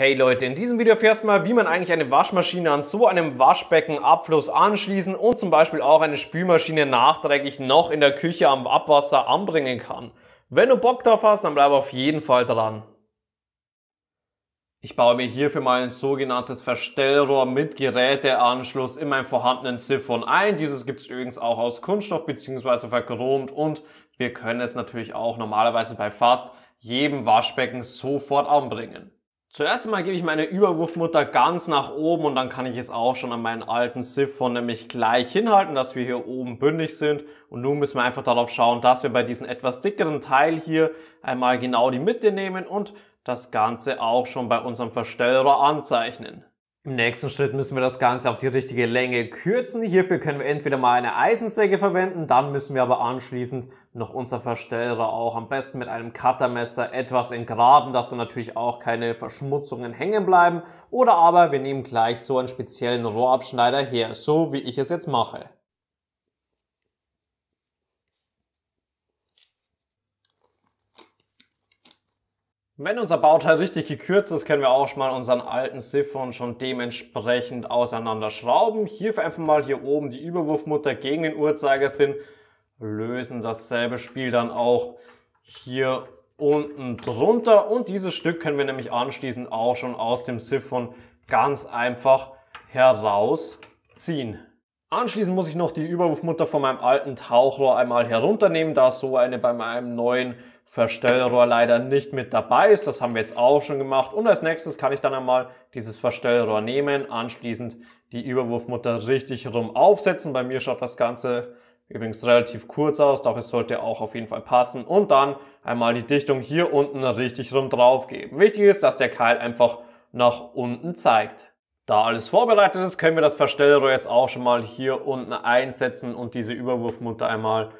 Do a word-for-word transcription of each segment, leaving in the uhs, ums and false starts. Hey Leute, in diesem Video erfährst du mal, wie man eigentlich eine Waschmaschine an so einem Waschbeckenabfluss anschließen und zum Beispiel auch eine Spülmaschine nachträglich noch in der Küche am Abwasser anbringen kann. Wenn du Bock drauf hast, dann bleib auf jeden Fall dran. Ich baue mir hierfür mal ein sogenanntes Verstellrohr mit Geräteanschluss in meinem vorhandenen Siphon ein. Dieses gibt es übrigens auch aus Kunststoff bzw. verchromt und wir können es natürlich auch normalerweise bei fast jedem Waschbecken sofort anbringen. Zuerst einmal gebe ich meine Überwurfmutter ganz nach oben und dann kann ich es auch schon an meinen alten Siphon nämlich gleich hinhalten, dass wir hier oben bündig sind. Und nun müssen wir einfach darauf schauen, dass wir bei diesem etwas dickeren Teil hier einmal genau die Mitte nehmen und das Ganze auch schon bei unserem Verstellrohr anzeichnen. Im nächsten Schritt müssen wir das Ganze auf die richtige Länge kürzen. Hierfür können wir entweder mal eine Eisensäge verwenden, dann müssen wir aber anschließend noch unser Verstellrohr auch am besten mit einem Cuttermesser etwas entgraben, dass dann natürlich auch keine Verschmutzungen hängen bleiben. Oder aber wir nehmen gleich so einen speziellen Rohrabschneider her, so wie ich es jetzt mache. Wenn unser Bauteil richtig gekürzt ist, können wir auch schon mal unseren alten Siphon schon dementsprechend auseinanderschrauben. Hierfür einfach mal hier oben die Überwurfmutter gegen den Uhrzeigersinn lösen. Dasselbe Spiel dann auch hier unten drunter. Und dieses Stück können wir nämlich anschließend auch schon aus dem Siphon ganz einfach herausziehen. Anschließend muss ich noch die Überwurfmutter von meinem alten Tauchrohr einmal herunternehmen, da so eine bei meinem neuen Verstellrohr leider nicht mit dabei ist. Das haben wir jetzt auch schon gemacht. Und als nächstes kann ich dann einmal dieses Verstellrohr nehmen, anschließend die Überwurfmutter richtig rum aufsetzen. Bei mir schaut das Ganze übrigens relativ kurz aus, doch es sollte auch auf jeden Fall passen. Und dann einmal die Dichtung hier unten richtig rum drauf geben. Wichtig ist, dass der Keil einfach nach unten zeigt. Da alles vorbereitet ist, können wir das Verstellrohr jetzt auch schon mal hier unten einsetzen und diese Überwurfmutter einmal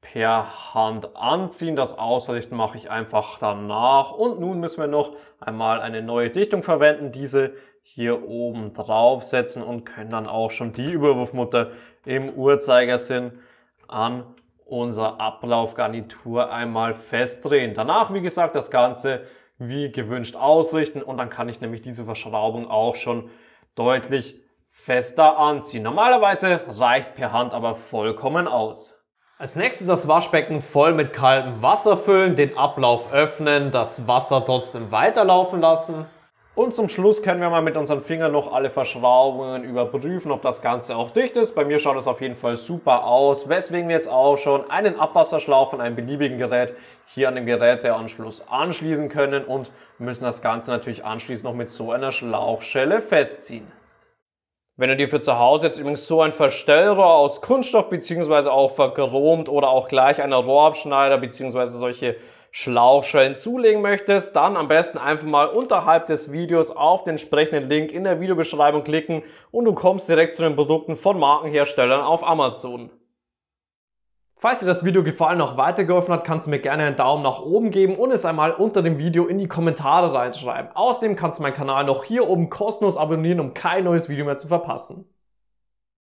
per Hand anziehen. Das Ausrichten mache ich einfach danach. Und nun müssen wir noch einmal eine neue Dichtung verwenden, diese hier oben draufsetzen und können dann auch schon die Überwurfmutter im Uhrzeigersinn an unserer Ablaufgarnitur einmal festdrehen. Danach, wie gesagt, das Ganze wie gewünscht ausrichten und dann kann ich nämlich diese Verschraubung auch schon deutlich fester anziehen. Normalerweise reicht per Hand aber vollkommen aus. Als nächstes das Waschbecken voll mit kaltem Wasser füllen, den Ablauf öffnen, das Wasser trotzdem weiterlaufen lassen. Und zum Schluss können wir mal mit unseren Fingern noch alle Verschraubungen überprüfen, ob das Ganze auch dicht ist. Bei mir schaut es auf jeden Fall super aus, weswegen wir jetzt auch schon einen Abwasserschlauch von einem beliebigen Gerät hier an den Geräteanschluss anschließen können und müssen das Ganze natürlich anschließend noch mit so einer Schlauchschelle festziehen. Wenn du dir für zu Hause jetzt übrigens so ein Verstellrohr aus Kunststoff bzw. auch verchromt oder auch gleich einen Rohrabschneider bzw. solche Schlauchschellen zulegen möchtest, dann am besten einfach mal unterhalb des Videos auf den entsprechenden Link in der Videobeschreibung klicken und du kommst direkt zu den Produkten von Markenherstellern auf Amazon. Falls dir das Video gefallen und auch weitergeholfen hat, kannst du mir gerne einen Daumen nach oben geben und es einmal unter dem Video in die Kommentare reinschreiben. Außerdem kannst du meinen Kanal noch hier oben kostenlos abonnieren, um kein neues Video mehr zu verpassen.